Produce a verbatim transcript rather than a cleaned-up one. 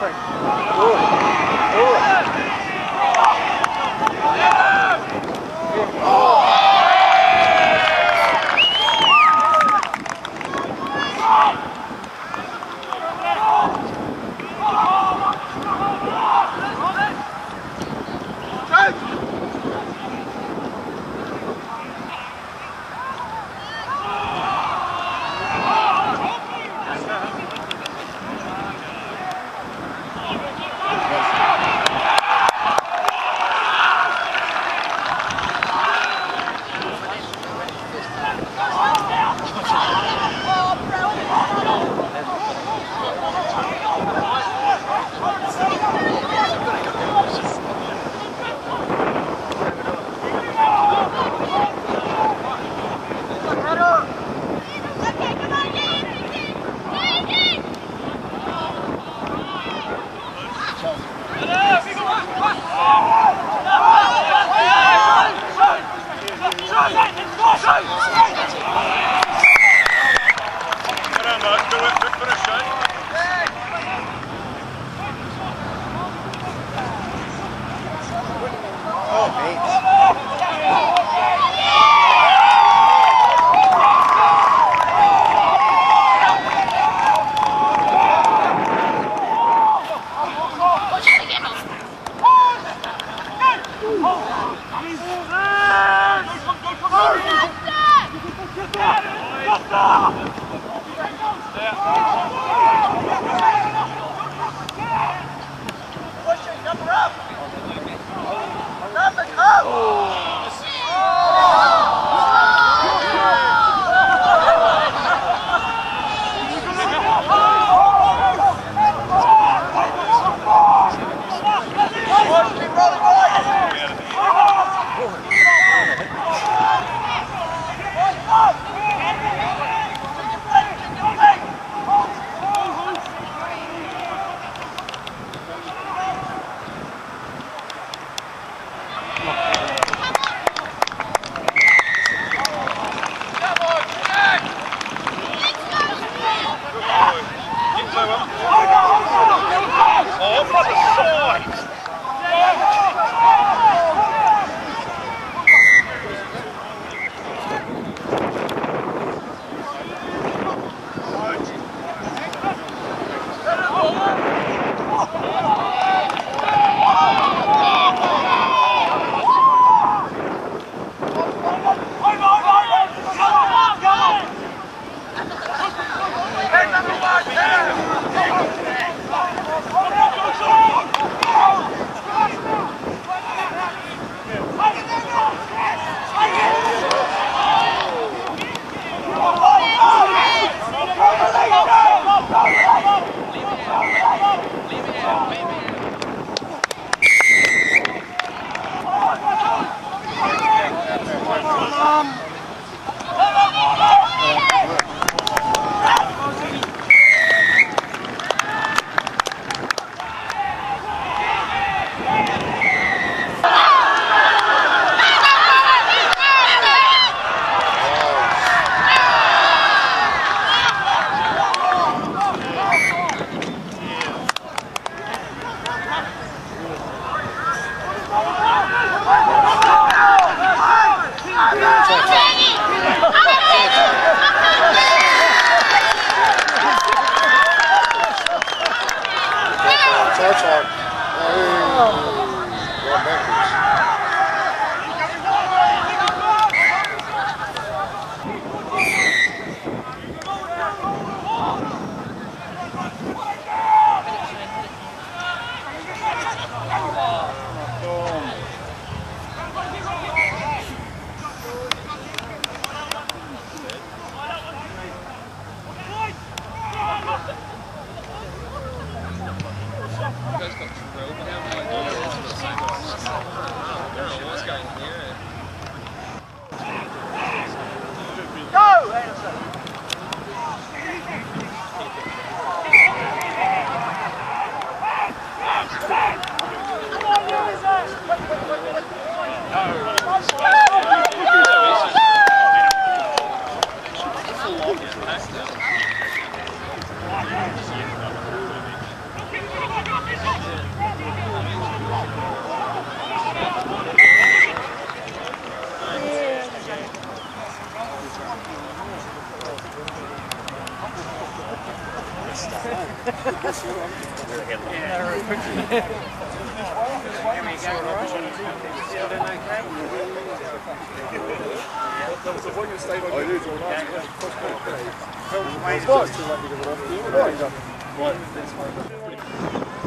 Go, go, go! What?